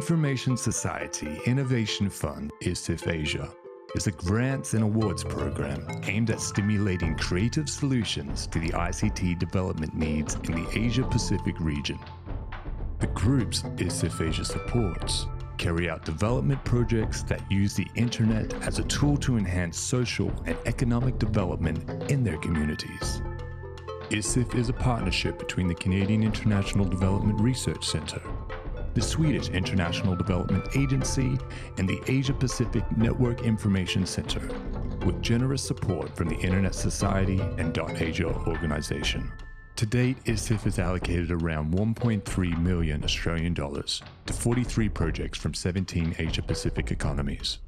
Information Society Innovation Fund, ISIF Asia, is a grants and awards program aimed at stimulating creative solutions to the ICT development needs in the Asia-Pacific region. The groups ISIF Asia supports carry out development projects that use the internet as a tool to enhance social and economic development in their communities. ISIF is a partnership between the Canadian International Development Research Centre, the Swedish International Development Agency, and the Asia-Pacific Network Information Center, with generous support from the Internet Society and .Asia organization. To date, ISIF has allocated around 1.3 million Australian dollars to 43 projects from 17 Asia-Pacific economies.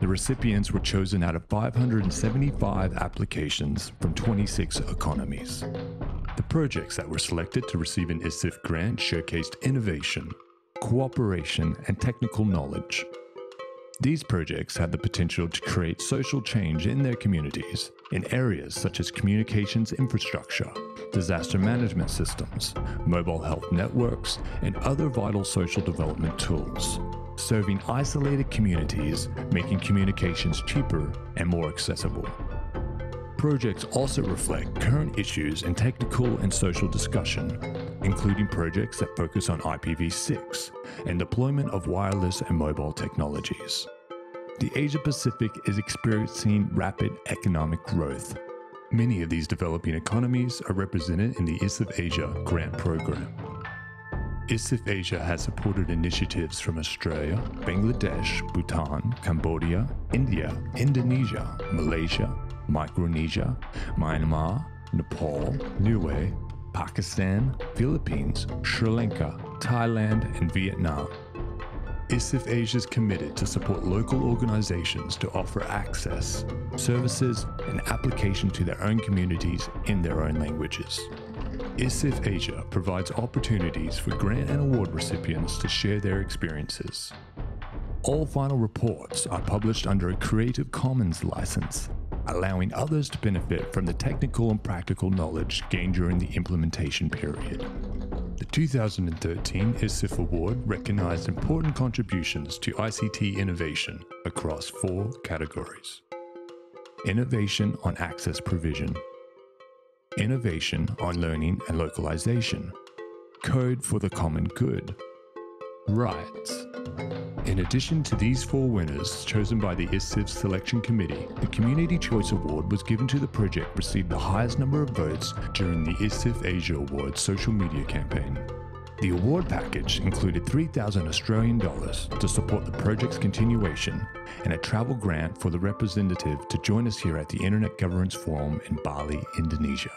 The recipients were chosen out of 575 applications from 26 economies. The projects that were selected to receive an ISIF grant showcased innovation, cooperation, and technical knowledge. These projects had the potential to create social change in their communities in areas such as communications infrastructure, disaster management systems, mobile health networks, and other vital social development tools, serving isolated communities, making communications cheaper and more accessible. Projects also reflect current issues in technical and social discussion, including projects that focus on IPv6 and deployment of wireless and mobile technologies. The Asia-Pacific is experiencing rapid economic growth. Many of these developing economies are represented in the ISIF Asia grant program. ISIF Asia has supported initiatives from Australia, Bangladesh, Bhutan, Cambodia, India, Indonesia, Malaysia, Micronesia, Myanmar, Nepal, Niue, Pakistan, Philippines, Sri Lanka, Thailand, and Vietnam. ISIF Asia is committed to support local organizations to offer access, services, and application to their own communities in their own languages. ISIF Asia provides opportunities for grant and award recipients to share their experiences. All final reports are published under a Creative Commons license, allowing others to benefit from the technical and practical knowledge gained during the implementation period. The 2013 ISIF Award recognized important contributions to ICT innovation across four categories: innovation on access provision, innovation on learning and localization, code for the common good, rights. In addition to these four winners chosen by the ISIF Selection Committee, the Community Choice Award was given to the project received the highest number of votes during the ISIF Asia Awards social media campaign. The award package included 3,000 Australian dollars to support the project's continuation and a travel grant for the representative to join us here at the Internet Governance Forum in Bali, Indonesia.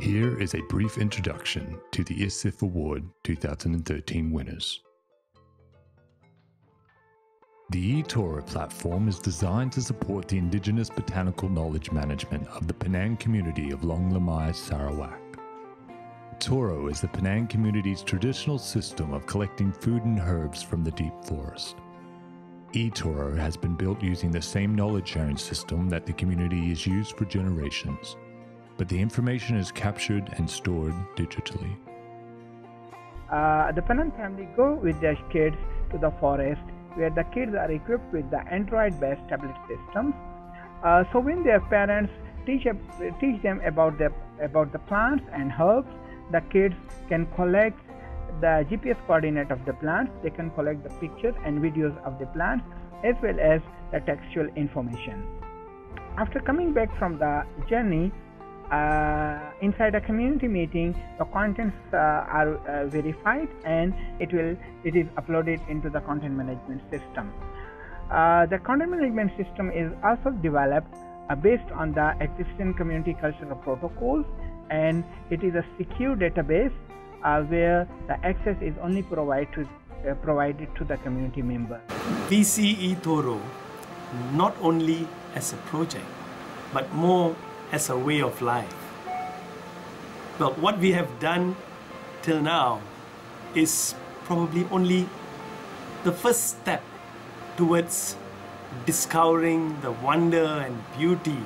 Here is a brief introduction to the ISIF Award 2013 winners. The eToro platform is designed to support the indigenous botanical knowledge management of the Penang community of Long Lamai, Sarawak. eToro is the Penang community's traditional system of collecting food and herbs from the deep forest. eToro has been built using the same knowledge-sharing system that the community has used for generations, but the information is captured and stored digitally. The Penang family go with their kids to the forest, where the kids are equipped with the Android-based tablet systems. So when their parents teach them about the plants and herbs, the kids can collect the GPS coordinate of the plants, they can collect the pictures and videos of the plants, as well as the textual information. After coming back from the journey, inside a community meeting, the contents are verified and it is uploaded into the content management system. The content management system is also developed based on the existing community cultural protocols, and it is a secure database where the access is only provided to the community member. We see eToro not only as a project, but more as a way of life. Well, what we have done till now is probably only the first step towards discovering the wonder and beauty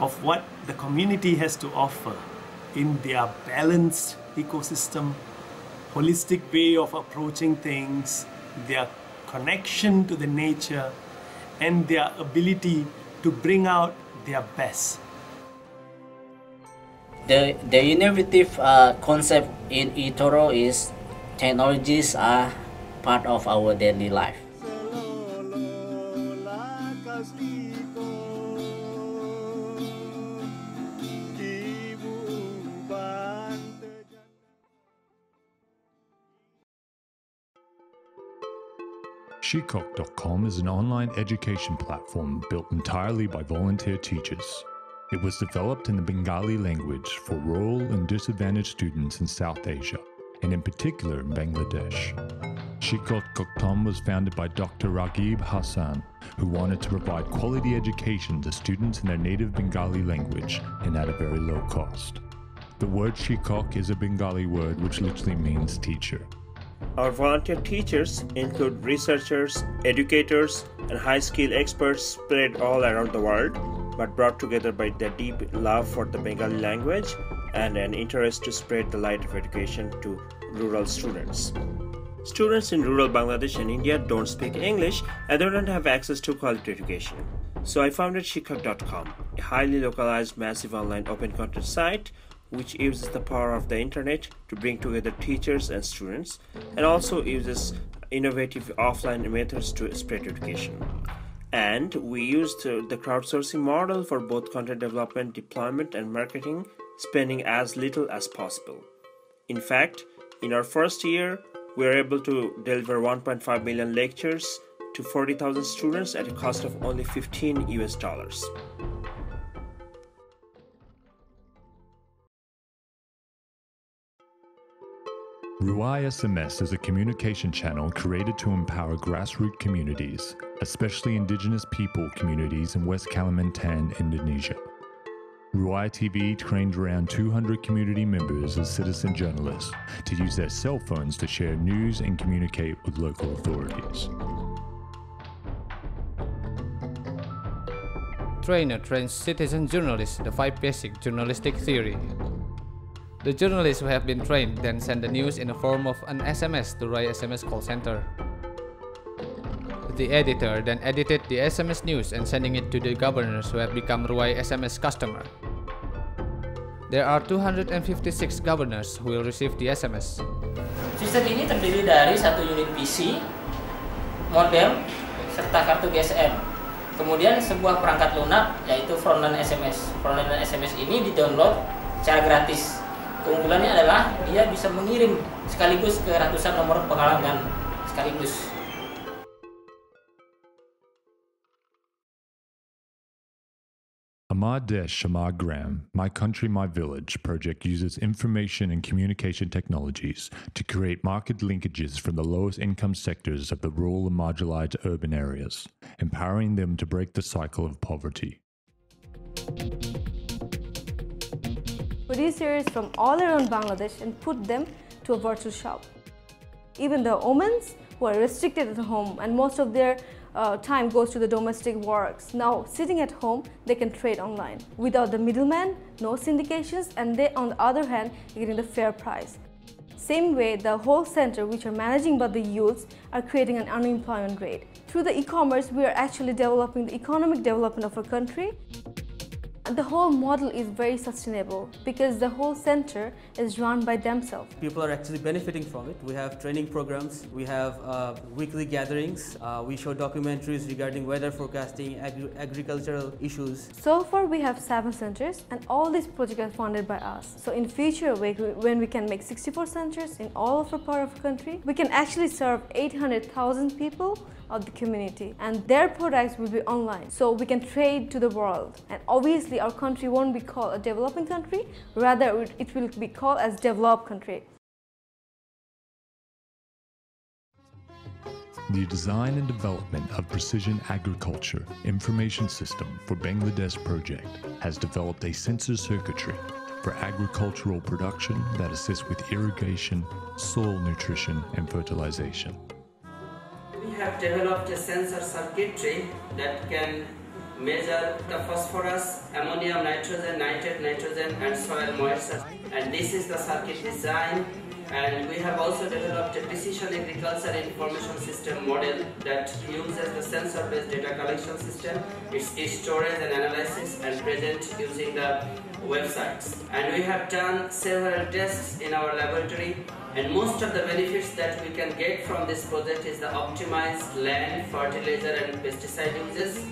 of what the community has to offer in their balanced ecosystem, holistic way of approaching things, their connection to the nature, and their ability to bring out their best. The innovative concept in eToro is technologies are part of our daily life. Shikkhok.com is an online education platform built entirely by volunteer teachers. It was developed in the Bengali language for rural and disadvantaged students in South Asia, and in particular in Bangladesh. Shikkhok.com was founded by Dr. Rageeb Hassan, who wanted to provide quality education to students in their native Bengali language and at a very low cost. The word Shikkhok is a Bengali word which literally means teacher. Our volunteer teachers include researchers, educators, and high-skill experts spread all around the world, but brought together by their deep love for the Bengali language and an interest to spread the light of education to rural students. Students in rural Bangladesh and India don't speak English and they don't have access to quality education. So I founded Shikkhok.com, a highly localized, massive online open content site which uses the power of the internet to bring together teachers and students, and also uses innovative offline methods to spread education. And we used the crowdsourcing model for both content development, deployment, and marketing, spending as little as possible. In fact, in our first year, we were able to deliver 1.5 million lectures to 40,000 students at a cost of only $15. Ruai SMS is a communication channel created to empower grassroots communities, especially indigenous people communities in West Kalimantan, Indonesia. Ruai TV trained around 200 community members as citizen journalists to use their cell phones to share news and communicate with local authorities. Trainer trains citizen journalists the 5 basic journalistic theory. The journalists who have been trained then send the news in the form of an SMS to Ruai SMS call center. The editor then edited the SMS news and sending it to the governors who have become Ruai SMS customer. There are 256 governors who will receive the SMS. Sistem ini terdiri dari 1 unit PC, modem, serta kartu GSM. Kemudian sebuah perangkat lunak yaitu Frontline SMS. Frontline SMS ini didownload secara gratis. Keunggulannya adalah dia bisa mengirim sekaligus ke ratusan nomor penghalangan sekaligus. Amar Desh, Amar Gram, My Country, My Village project uses information and communication technologies to create market linkages from the lowest income sectors of the rural and marginalized urban areas, empowering them to break the cycle of poverty. Producers from all around Bangladesh and put them to a virtual shop. Even the women's who are restricted at home and most of their time goes to the domestic works. Now sitting at home, they can trade online. Without the middleman, no syndications, and they on the other hand getting the fair price. Same way, the whole center which are managing by the youths are creating an unemployment rate. Through the e-commerce, we are actually developing the economic development of our country. The whole model is very sustainable because the whole center is run by themselves. People are actually benefiting from it. We have training programs, we have weekly gatherings, we show documentaries regarding weather forecasting, agricultural issues. So far we have 7 centers and all these projects are funded by us. So in future when we can make 64 centers in all of our part of the country, we can actually serve 800,000 people of the community and their products will be online. So we can trade to the world, and obviously our country won't be called a developing country, rather it will be called as developed country. The design and development of precision agriculture information system for Bangladesh project has developed a sensor circuitry for agricultural production that assists with irrigation, soil nutrition and fertilization. We have developed a sensor circuitry that can measure the phosphorus, ammonium, nitrogen, nitrate, nitrogen and soil moisture, and this is the circuit design And we have also developed a precision agriculture information system model that uses the sensor-based data collection system, its storage and analysis, and present using the websites. And we have done several tests in our laboratory, and most of the benefits that we can get from this project is the optimized land, fertilizer and pesticide uses,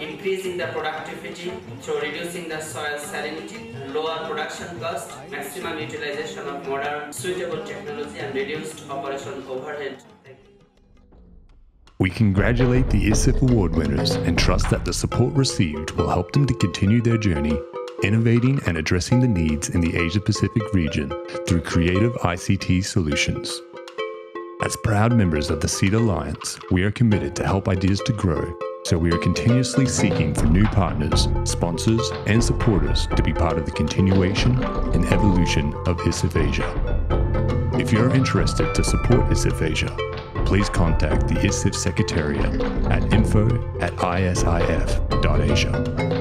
increasing the productivity through reducing the soil salinity, lower production cost, maximum utilization of modern suitable technology and reduced operation overhead. We congratulate the ISIF award winners and trust that the support received will help them to continue their journey, innovating and addressing the needs in the Asia-Pacific region through creative ICT solutions. As proud members of the SEED Alliance, we are committed to help ideas to grow, so we are continuously seeking for new partners, sponsors, and supporters to be part of the continuation and evolution of ISIF Asia. If you're interested to support ISIF Asia, please contact the ISIF Secretariat at info@isif.asia.